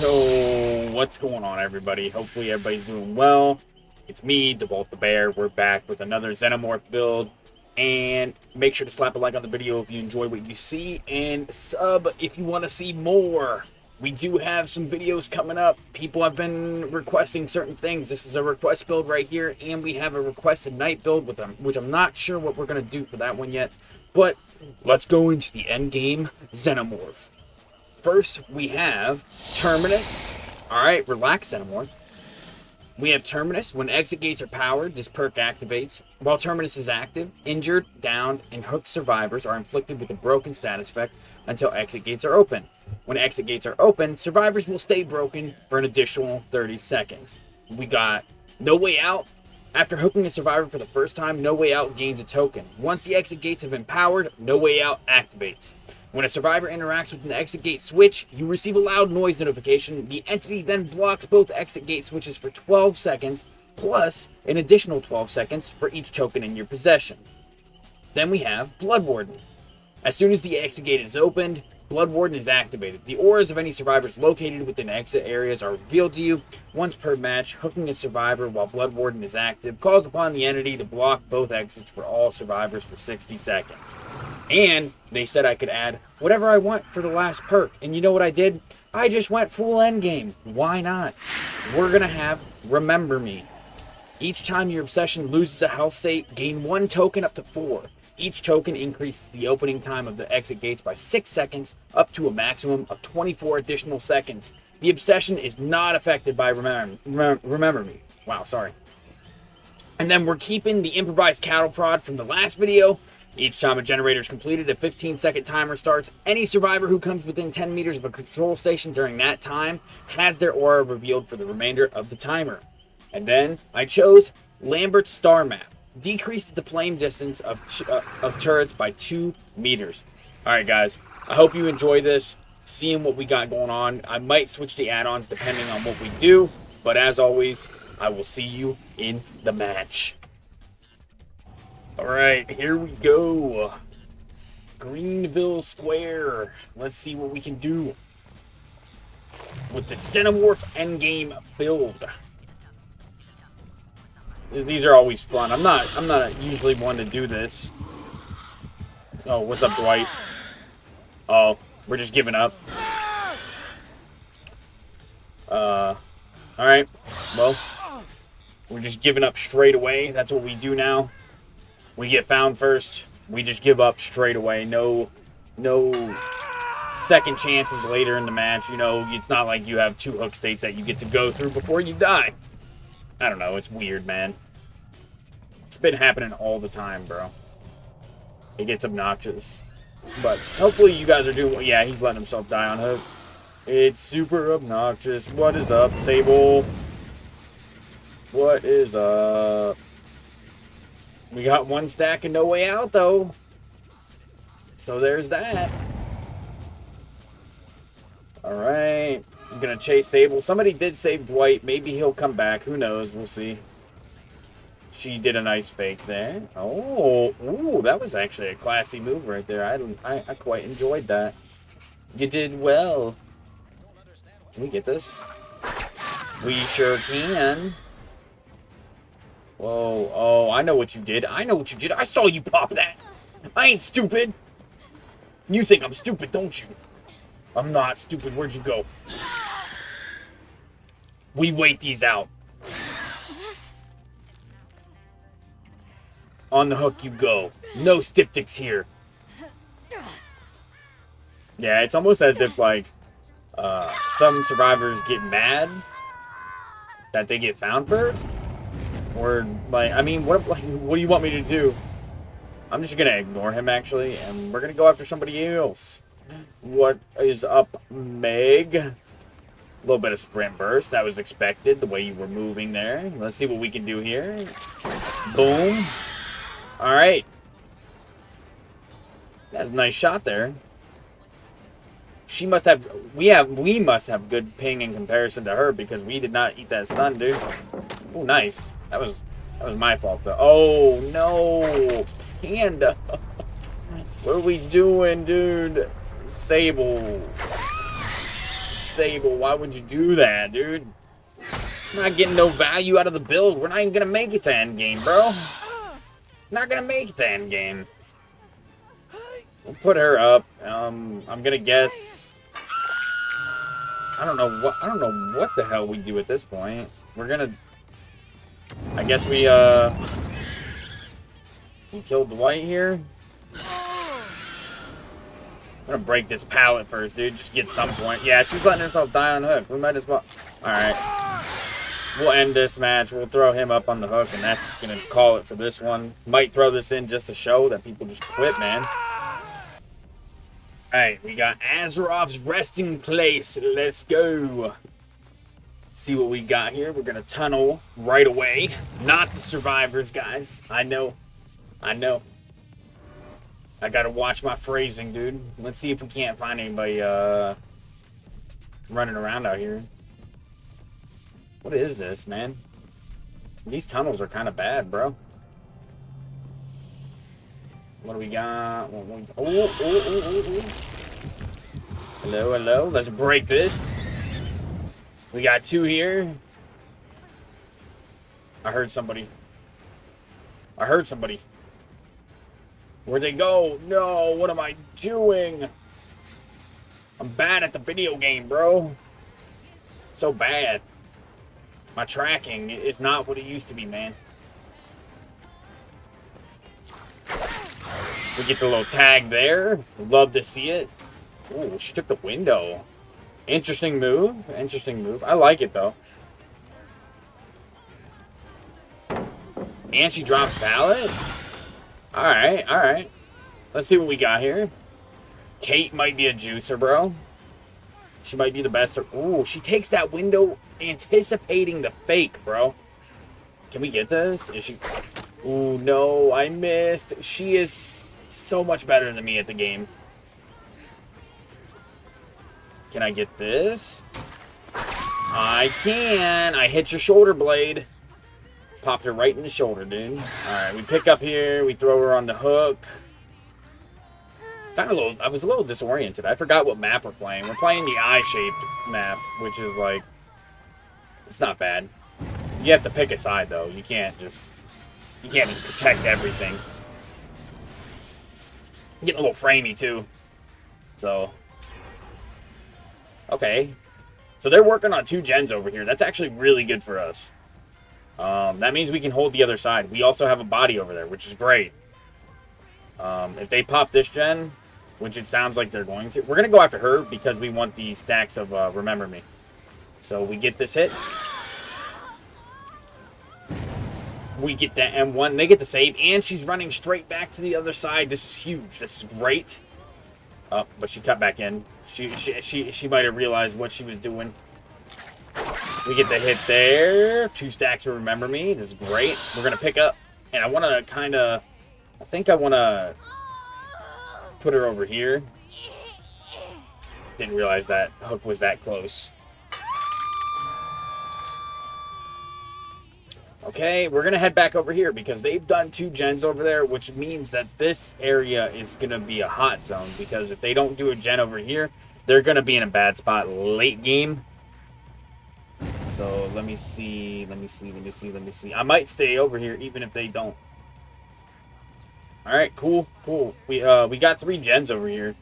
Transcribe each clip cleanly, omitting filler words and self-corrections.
Yo, what's going on, everybody? Hopefully everybody's doing well. It's me, DeBolt the Bear. We're back with another Xenomorph build. And make sure to slap a like on the video if you enjoy what you see. And sub if you want to see more. We do have some videos coming up. People have been requesting certain things. This is a request build right here. And we have a requested night build with them, which I'm not sure what we're going to do for that one yet. But let's go into the end game Xenomorph. First, we have Terminus. Alright, relax, Xenomorph. We have Terminus. When exit gates are powered, this perk activates. While Terminus is active, injured, downed, and hooked survivors are inflicted with a broken status effect until exit gates are open. When exit gates are open, survivors will stay broken for an additional 30 seconds. We got No Way Out. After hooking a survivor for the first time, No Way Out gains a token. Once the exit gates have been powered, No Way Out activates. When a survivor interacts with an exit gate switch, you receive a loud noise notification. The entity then blocks both exit gate switches for 12 seconds, plus an additional 12 seconds for each token in your possession. Then we have Blood Warden. As soon as the exit gate is opened, Blood Warden is activated. The auras of any survivors located within exit areas are revealed to you once per match. Hooking a survivor while Blood Warden is active calls upon the entity to block both exits for all survivors for 60 seconds. And they said I could add whatever I want for the last perk. And you know what I did? I just went full endgame. Why not? We're going to have Remember Me. Each time your obsession loses a health state, gain one token up to 4. Each token increases the opening time of the exit gates by 6 seconds, up to a maximum of 24 additional seconds. The obsession is not affected by Remember Me. Wow, sorry. And then we're keeping the improvised cattle prod from the last video. Each time a generator is completed, a 15-second timer starts. Any survivor who comes within 10 meters of a control station during that time has their aura revealed for the remainder of the timer. And then I chose Lambert's Star Map. Decreases the flame distance of turrets by 2 meters. Alright guys, I hope you enjoy this, seeing what we got going on. I might switch the add-ons depending on what we do, but as always, I will see you in the match. Alright, here we go. Greenville Square. Let's see what we can do with the Xenomorph endgame build. These are always fun. I'm not usually one to do this. Oh, what's up, Dwight? Oh, we're just giving up. Alright. Well, we're just giving up straight away. That's what we do now. We get found first. We just give up straight away. No second chances later in the match. You know, it's not like you have 2 hook states that you get to go through before you die. I don't know. It's weird, man. It's been happening all the time, bro. It gets obnoxious. But hopefully you guys are doing well. Yeah, he's letting himself die on hook. It's super obnoxious. What is up, Sable? What is up? We got 1 stack and No Way Out, though. So there's that. Alright. I'm going to chase Sable. Somebody did save Dwight. Maybe he'll come back. Who knows? We'll see. She did a nice fake there. Oh. Ooh, that was actually a classy move right there. I quite enjoyed that. You did well. Can we get this? We sure can. Whoa, oh, I know what you did. I know what you did. I saw you pop that. I ain't stupid. You think I'm stupid, don't you? I'm not stupid. Where'd you go? We wait these out. On the hook you go. No styptics here. Yeah, it's almost as if, like, some survivors get mad that they get found first. Or, like, I mean, what do you want me to do? I'm just gonna ignore him, actually, and we're gonna go after somebody else. What is up, Meg? A little bit of sprint burst. That was expected, the way you were moving there. Let's see what we can do here. Boom. Alright. That's a nice shot there. She must have... We must have good ping in comparison to her, because we did not eat that stun, dude. Oh, nice. That was my fault, though. Oh, no. Panda. What are we doing, dude? Sable. Sable. Why would you do that, dude? I'm not getting no value out of the build. We're not even gonna make it to end game, bro. Not gonna make it to end game. We'll put her up. I'm gonna guess. I don't know what the hell we do at this point. We're gonna. I guess we killed Dwight here. I'm gonna break this pallet first, dude. Just get some point. Yeah, she's letting herself die on the hook. We might as well. Alright. We'll end this match. We'll throw him up on the hook, and that's gonna call it for this one. Might throw this in just to show that people just quit, man. Alright, we got Azeroth's resting place. Let's go. See what we got here. We're gonna tunnel right away. Not the survivors, guys. I know. I gotta watch my phrasing, dude. Let's see if we can't find anybody running around out here. What is this, man? These tunnels are kind of bad, bro. What do we got? Oh. Hello. Let's break this. We got two here. I heard somebody. Where'd they go? No, what am I doing? I'm bad at the video game, bro. So bad. My tracking is not what it used to be, man. We get the little tag there. Love to see it. Ooh, she took the window. Interesting move. Interesting move. I like it, though. And she drops pallet. All right. Let's see what we got here. Kate might be a juicer, bro. She might be the best. Ooh, she takes that window anticipating the fake, bro. Can we get this? Is she... Ooh, no, I missed. She is so much better than me at the game. Can I get this? I can. I hit your shoulder blade. Popped her right in the shoulder, dude. Alright, we pick up here. We throw her on the hook. I was a little disoriented. I forgot what map we're playing. We're playing the eye-shaped map, which is like... It's not bad. You have to pick a side, though. You can't just protect everything. I'm getting a little framey, too. So... Okay. So they're working on two gens over here. That's actually really good for us. That means we can hold the other side. We also have a body over there, which is great. If they pop this gen, which it sounds like they're going to, we're going to go after her because we want the stacks of Remember Me. So we get this hit. We get that M1. They get the save, and she's running straight back to the other side. This is huge. This is great. But she cut back in. She might have realized what she was doing. We get the hit there. Two stacks of Remember Me. This is great. We're going to pick up. And I want to kind of... I think I want to put her over here. Didn't realize that hook was that close. Okay, we're going to head back over here because they've done two gens over there, which means that this area is going to be a hot zone because if they don't do a gen over here, they're going to be in a bad spot late game. So let me see. I might stay over here even if they don't. All right, cool. We got three gens over here.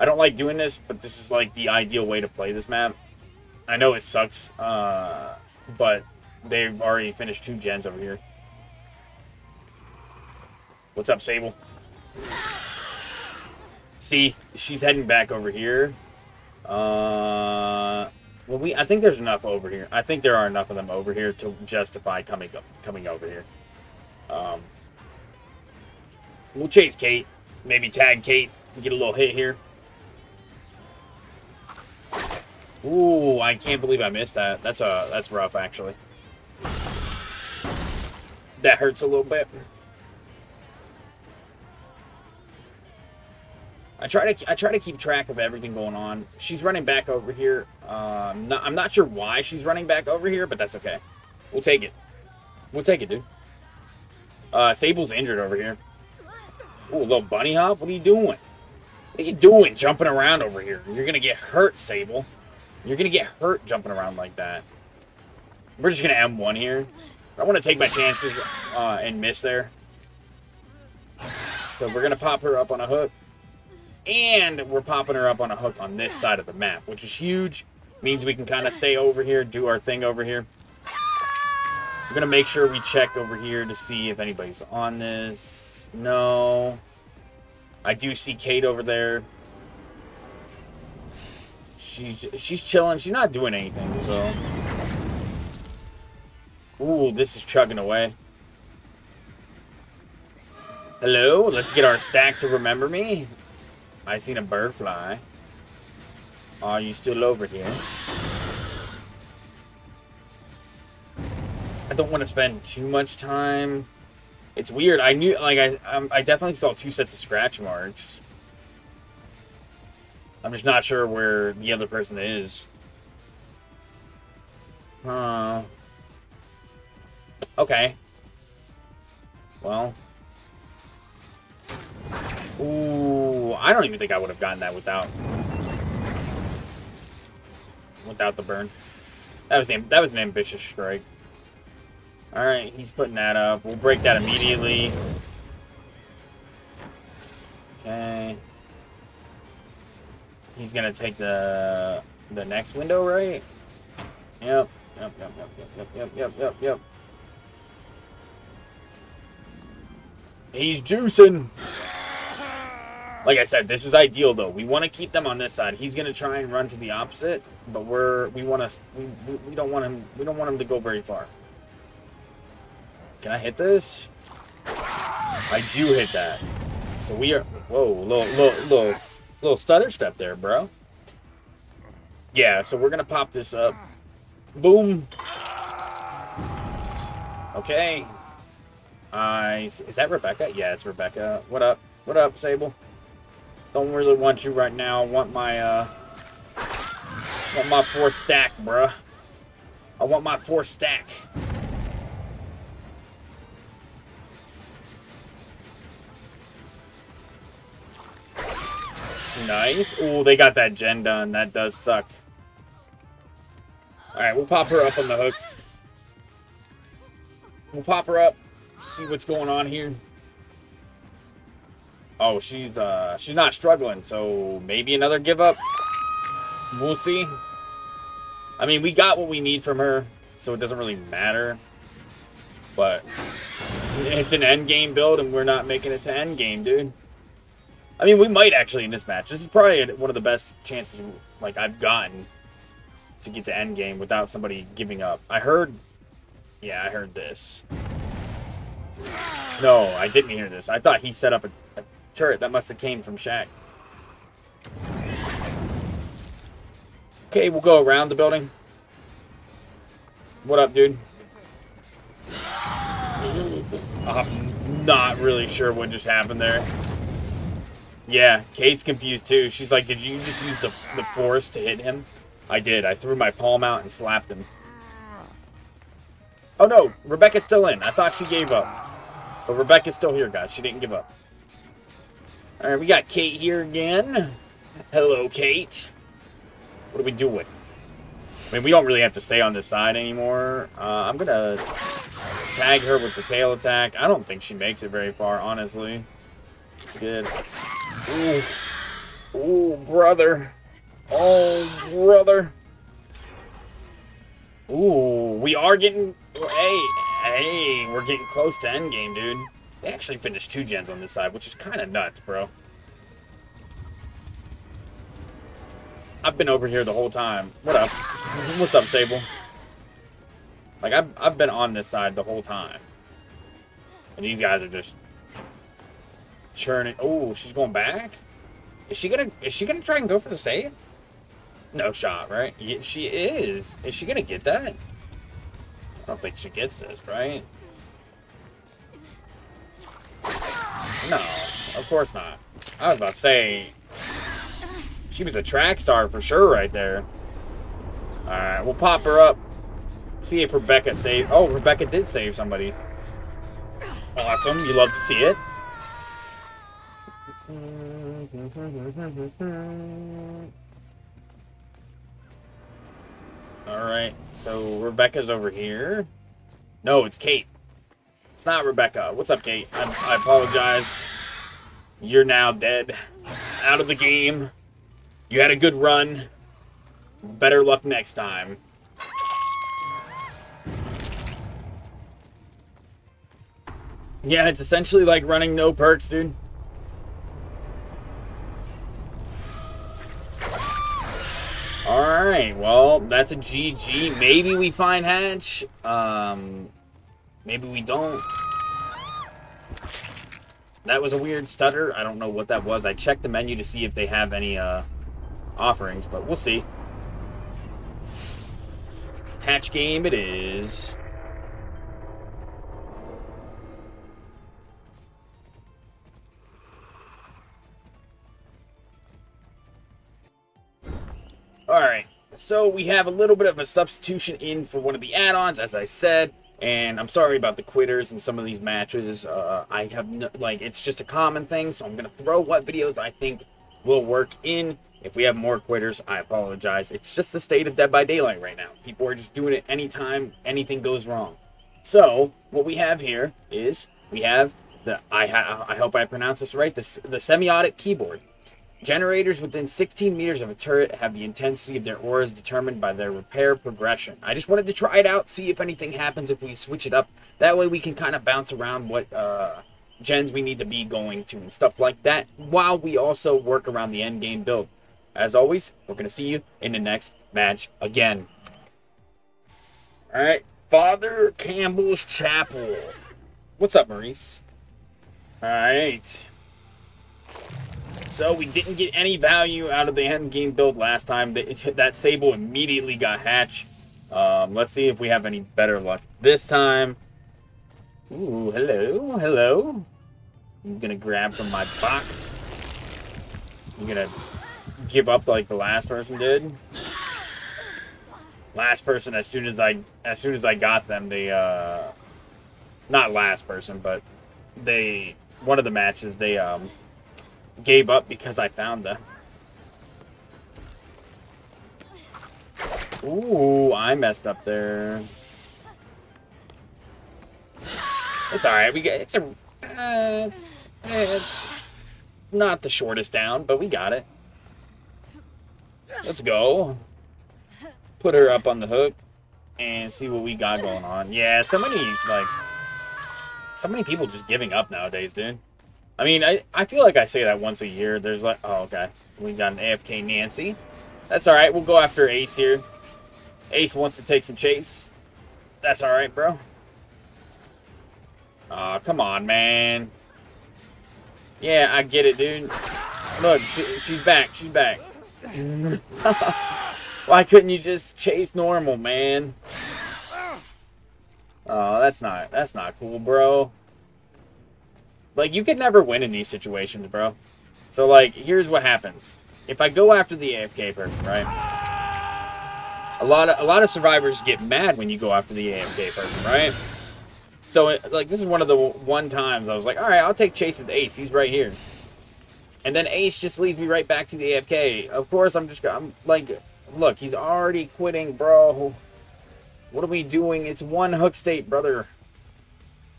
I don't like doing this, but this is like the ideal way to play this map. I know it sucks, but they've already finished two gens over here. What's up, Sable? See, she's heading back over here. Well, I think there's enough over here. I think there are enough of them over here to justify coming over here. We'll chase Kate. Maybe tag Kate and get a little hit here. Ooh, I can't believe I missed that. That's rough, actually. That hurts a little bit. I try to keep track of everything going on. She's running back over here. I'm not sure why she's running back over here, but that's okay. We'll take it. We'll take it, dude. Sable's injured over here. Ooh, little bunny hop. What are you doing? Jumping around over here? You're going to get hurt, Sable. You're gonna get hurt jumping around like that. We're just gonna M1 here. I want to take my chances and miss there. So we're gonna pop her up on a hook. And we're popping her up on a hook on this side of the map, which is huge. Means we can kind of stay over here, do our thing over here. We're gonna make sure we check over here to see if anybody's on this. No. I do see Kate over there. She's chilling. She's not doing anything, so... Ooh, this is chugging away. Hello? Let's get our stacks of Remember Me. I seen a bird fly. Are you still over here? I don't want to spend too much time. It's weird. I knew, like, I definitely saw two sets of scratch marks. I'm just not sure where the other person is. Huh. Okay. Well. Ooh, I don't even think I would have gotten that without the burn. That was an ambitious strike. All right, he's putting that up. We'll break that immediately. Okay. He's gonna take the next window, right? Yep. Yep. He's juicing. Like I said, this is ideal though. We want to keep them on this side. He's gonna try and run to the opposite, but we don't want him to go very far. Can I hit this? I do hit that. So we are... Whoa, little stutter step there, bro. Yeah, so we're going to pop this up. Boom. Okay. Is that Rebecca? Yeah, it's Rebecca. What up? What up, Sable? Don't really want you right now. I want my, fourth stack, bro. I want my fourth stack. Nice. Ooh, they got that gen done. That does suck. Alright, we'll pop her up on the hook. We'll pop her up. See what's going on here. Oh, she's not struggling, so maybe another give up. We'll see. I mean, we got what we need from her, so it doesn't really matter. But it's an end game build, and we're not making it to end game, dude. I mean, we might actually in this match. This is probably one of the best chances like I've gotten to get to endgame without somebody giving up. I heard... Yeah, I heard this. No, I didn't hear this. I thought he set up a turret. That must have came from Shaq. Okay, we'll go around the building. What up, dude? I'm not really sure what just happened there. Yeah, Kate's confused too. She's like, did you just use the force to hit him? I did. I threw my palm out and slapped him. Oh no, Rebecca's still in. I thought she gave up. But Rebecca's still here, guys. She didn't give up. Alright, we got Kate here again. Hello, Kate. What are we doing? I mean, we don't really have to stay on this side anymore. I'm gonna tag her with the tail attack. I don't think she makes it very far, honestly. It's good. Ooh. Ooh, brother. Oh, brother. Ooh, we are getting... Hey, we're getting close to endgame, dude. They actually finished two gens on this side, which is kind of nuts, bro. I've been over here the whole time. What up? What's up, Sable? Like, I've been on this side the whole time. And these guys are just... churning. Oh, she's going back. Is she gonna try and go for the save? No shot, right? Yeah, she is. Is she gonna get that? I don't think she gets this, right? No, of course not. I was about to say she was a track star for sure right there. All right, we'll pop her up. See if Rebecca saved. Oh, Rebecca did save somebody. Awesome. You love to see it. Alright, so Rebecca's over here. No, it's Kate. It's not Rebecca. What's up, Kate? I apologize. You're now dead. Out of the game. You had a good run. Better luck next time. Yeah, it's essentially like running no perks, dude. Alright, well, that's a GG. Maybe we find Hatch. Maybe we don't. That was a weird stutter. I don't know what that was. I checked the menu to see if they have any offerings, but we'll see. Hatch game it is. Alright, so we have a little bit of a substitution in for one of the add-ons, as I said, and I'm sorry about the quitters in some of these matches. I have, no, like, it's just a common thing, so I'm going to throw what videos I think will work in. If we have more quitters, I apologize. It's just the state of Dead by Daylight right now. People are just doing it anytime anything goes wrong. So, what we have here is, we have the, I hope I pronounce this right, the semiotic keyboard. Generators within 16 meters of a turret have the intensity of their auras determined by their repair progression. I just wanted to try it out, see if anything happens if we switch it up. That way we can kind of bounce around what gens we need to be going to and stuff like that, while we also work around the end game build. As always, we're going to see you in the next match again. Alright, Father Campbell's Chapel. What's up, Maurice? Alright. So we didn't get any value out of the end game build last time. That Sable immediately got Hatch. Let's see if we have any better luck this time. Ooh, hello, hello. I'm gonna grab from my box. I'm gonna give up like the last person did. Last person, as soon as I got them, they not last person, but they one of the matches they gave up because I found them. Ooh, I messed up there. It's alright. We got it's not the shortest down, but we got it. Let's go. Put her up on the hook and see what we got going on. Yeah, so many people just giving up nowadays, dude. I mean, I feel like I say that once a year. There's like, oh, okay. We got an AFK Nancy. That's all right. We'll go after Ace here. Ace wants to take some chase. That's all right, bro. Aw, come on, man. Yeah, I get it, dude. Look, she's back. She's back. Why couldn't you just chase normal, man? Oh, that's not cool, bro. Like, you could never win in these situations, bro. So, like, here's what happens. If I go after the AFK person, right? A lot of survivors get mad when you go after the AFK person, right? So, like, this is one of the times I was like, all right, I'll take chase with Ace. He's right here. And then Ace just leads me right back to the AFK. Of course, I'm like, look, he's already quitting, bro. What are we doing? It's one hook state, brother.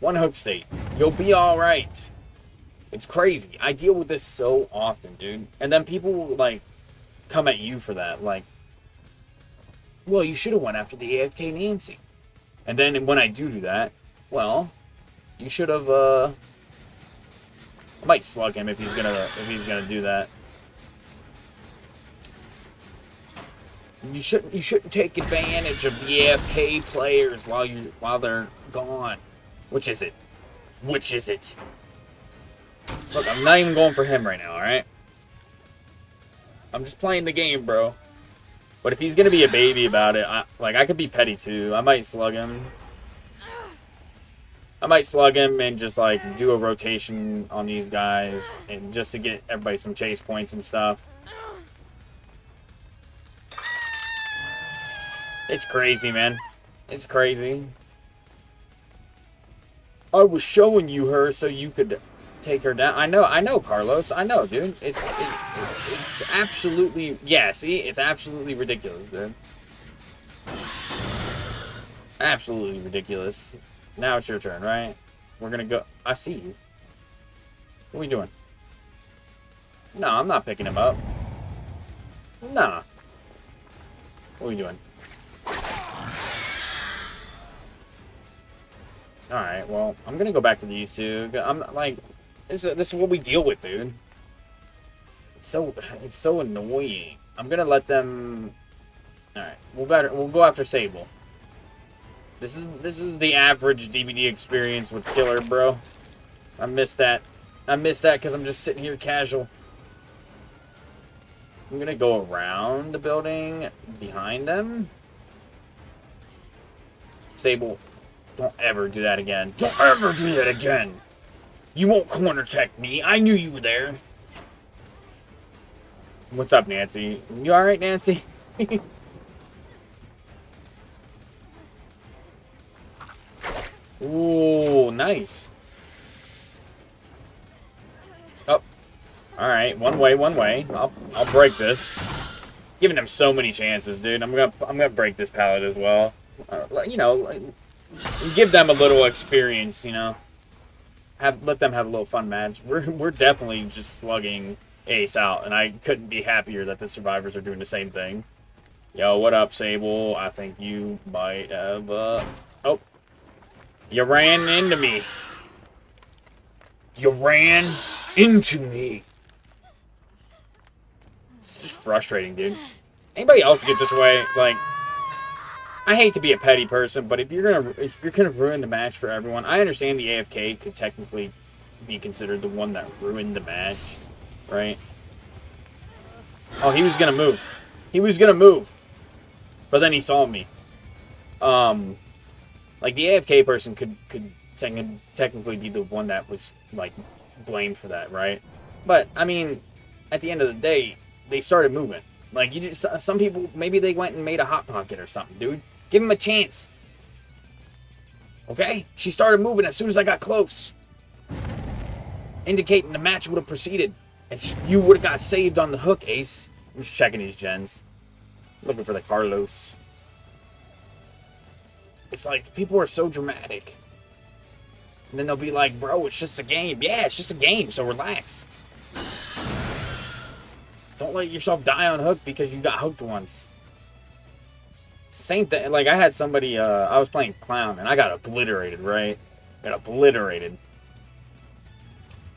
One hook state. You'll be alright. It's crazy. I deal with this so often, dude. And then people will, like, come at you for that. Like, well, you should have went after the AFK Nancy. And then when I do that, well, you should have, I might slug him if he's gonna do that. You shouldn't take advantage of the AFK players while they're gone. Which is it? Which is it? Look, I'm not even going for him right now, alright? I'm just playing the game, bro. But if he's gonna be a baby about it, I could be petty too. I might slug him. And just, like, do a rotation on these guys. And just to get everybody some chase points and stuff. It's crazy, man. It's crazy. I was showing you her so you could take her down. I know, Carlos. I know, dude. It's absolutely, yeah, see? It's absolutely ridiculous, dude. Absolutely ridiculous. Now it's your turn, right? We're gonna go... I see you. What are we doing? No, I'm not picking him up. Nah. What are we doing? Alright, well, I'm gonna go back to these two. I'm like... This is what we deal with, dude. It's so annoying. I'm gonna let them... Alright, we'll go after Sable. This is the average DVD experience with Killer, bro. I missed that. I missed that because I'm just sitting here casual. I'm gonna go around the building behind them. Sable, don't ever do that again. Don't ever do that again! You won't corner tech me. I knew you were there. What's up, Nancy? You alright, Nancy? Ooh, nice. Oh. Alright, one way. I'll break this. Giving him so many chances, dude. I'm gonna break this pallet as well. You know, like, give them a little experience, you know. Let them have a little fun match. We're definitely just slugging Ace out, and I couldn't be happier that the survivors are doing the same thing. Yo, what up, Sable? I think you might have oh. You ran into me. You ran into me. It's just frustrating, dude. Anybody else get this way? Like, I hate to be a petty person, but if you're gonna ruin the match for everyone, I understand the AFK could technically be considered the one that ruined the match, right? Oh, he was gonna move. He was gonna move, but then he saw me. Like, the AFK person could technically be the one that was, like, blamed for that, right? But, I mean, at the end of the day, they started moving. Like, some people, maybe they went and made a Hot Pocket or something, dude. Give them a chance. Okay? She started moving as soon as I got close. Indicating the match would have proceeded. And you would have got saved on the hook, Ace. I'm just checking these gens. Looking for the Carlos. It's like, people are so dramatic. And then they'll be like, bro, it's just a game. Yeah, it's just a game, so relax. Don't let yourself die on hook because you got hooked once. It's the same thing. Like, I had somebody, I was playing Clown, and I got obliterated, right? Got obliterated.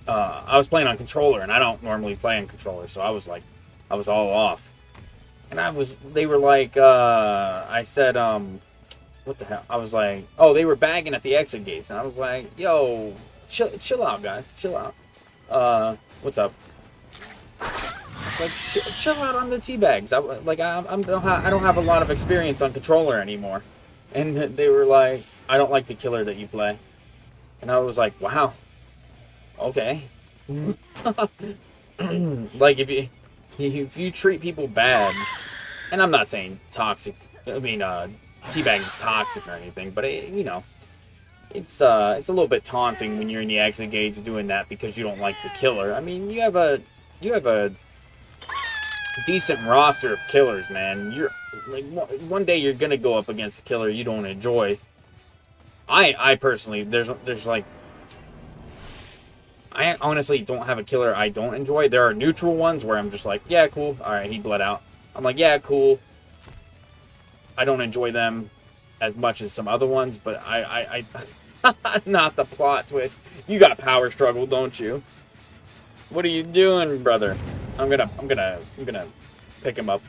I was playing on controller, and I don't normally play on controller, so I was like, I was all off. And they were like, I said, what the hell? I was like, oh, they were bagging at the exit gates. And I was like, yo, chill out, guys. Chill out. What's up? It's like, chill out on the teabags. I don't have a lot of experience on controller anymore. And they were like, I don't like the killer that you play. And I was like, wow. Okay. Like, if you treat people bad, and I'm not saying toxic, I mean, teabag is toxic or anything, but it, you know, it's a little bit taunting when you're in the exit gates doing that because you don't like the killer. I mean, you have a decent roster of killers, man. You're like, one day you're gonna go up against a killer you don't enjoy. I personally, there's like, I honestly don't have a killer I don't enjoy. There are neutral ones where I'm just like, yeah, cool. All right, he bled out. I'm like, yeah, cool. I don't enjoy them as much as some other ones, but I not the plot twist. You got a power struggle, don't you? What are you doing, brother? I'm gonna pick him up.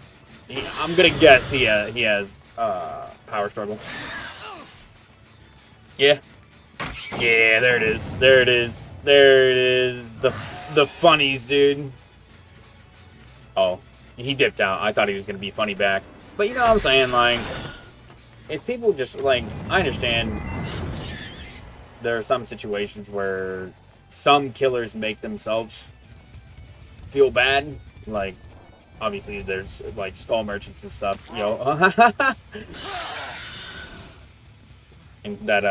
I'm gonna guess he has power struggle. Yeah, yeah. There it is. The funnies, dude. Oh, he dipped out. I thought he was gonna be funny back. But you know what I'm saying, like, if people just, like, I understand there are some situations where some killers make themselves feel bad. Like, obviously there's, like, Skull Merchants and stuff, you know. And that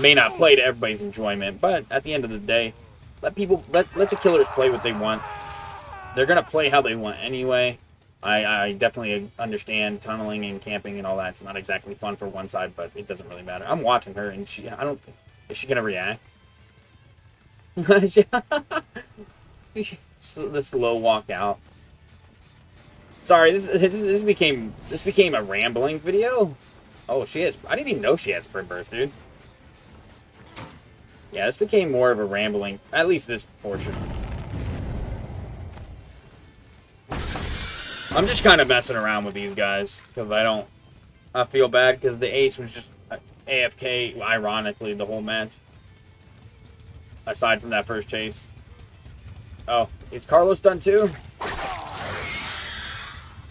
may not play to everybody's enjoyment, but at the end of the day, let the killers play what they want. They're gonna play how they want anyway. I definitely understand tunneling and camping and all that. It's not exactly fun for one side, but it doesn't really matter. I'm watching her, and is she gonna react? The slow walk out. Sorry, this became a rambling video. Oh, she has. I didn't even know she has Brim Burst, dude. Yeah, this became more of a rambling. At least this portion. I'm just kind of messing around with these guys because I feel bad because the ace was just AFK, ironically, the whole match. Aside from that first chase. Oh, is Carlos done too?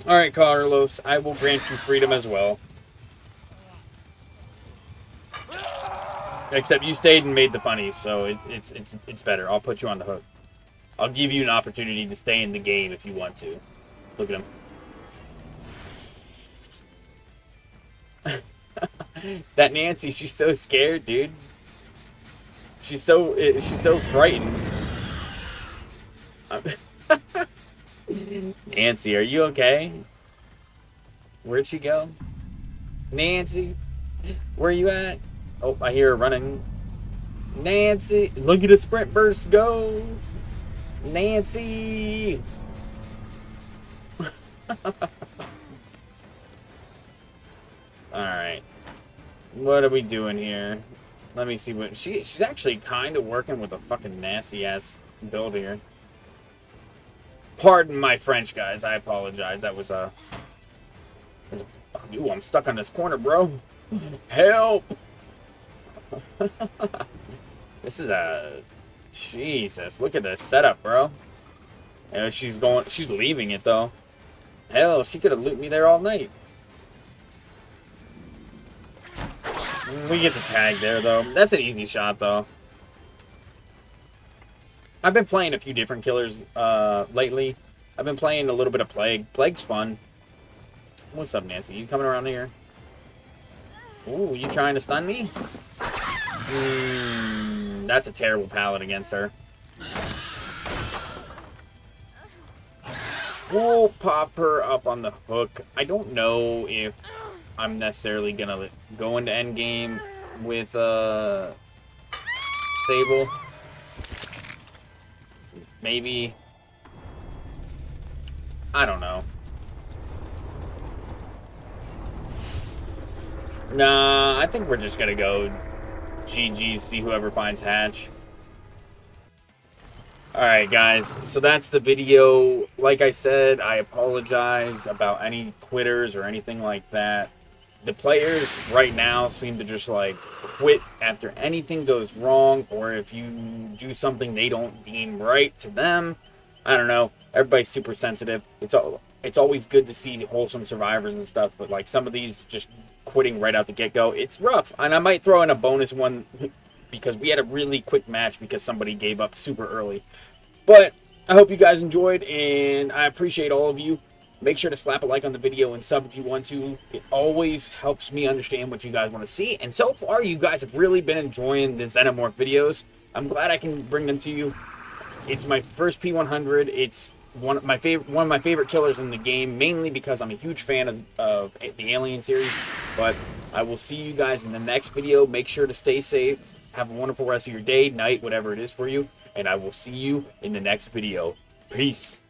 Alright, Carlos, I will grant you freedom as well. Except you stayed and made the funnies, so it's better. I'll put you on the hook. I'll give you an opportunity to stay in the game if you want to. Look at him. That Nancy, she's so scared, dude. She's so frightened. Nancy, are you okay? Where'd she go? Nancy, where are you at? Oh, I hear her running. Nancy, look at the sprint burst go. Nancy. Alright. What are we doing here? Let me see what... She's actually kind of working with a fucking nasty-ass build here. Pardon my French, guys. I apologize. That was a... Ooh, I'm stuck on this corner, bro. Help! This is a... Jesus, look at this setup, bro. Yeah, she's going... She's leaving it, though. Hell, she could have looped me there all night. We get the tag there, though. That's an easy shot, though. I've been playing a few different killers lately. I've been playing a little bit of Plague. Plague's fun. What's up, Nancy? You coming around here? Ooh, you trying to stun me? That's a terrible pallet against her. We'll pop her up on the hook. I don't know if I'm necessarily gonna go into endgame with Sable. Maybe. I don't know. Nah, I think we're just gonna go GG, see whoever finds Hatch. Alright guys, so that's the video. Like I said, I apologize about any quitters or anything like that. The players right now seem to just like quit after anything goes wrong, or if you do something they don't deem right to them. I don't know. Everybody's super sensitive. It's always good to see wholesome survivors and stuff, but like some of these just quitting right out the get-go, it's rough. And I might throw in a bonus one because we had a really quick match because somebody gave up super early. But I hope you guys enjoyed, and I appreciate all of you. Make sure to slap a like on the video and sub if you want to. It always helps me understand what you guys want to see. And so far, you guys have really been enjoying the Xenomorph videos. I'm glad I can bring them to you. It's my first P100. It's one of my favorite killers in the game, mainly because I'm a huge fan of the Alien series. But I will see you guys in the next video. Make sure to stay safe. Have a wonderful rest of your day, night, whatever it is for you. And I will see you in the next video. Peace.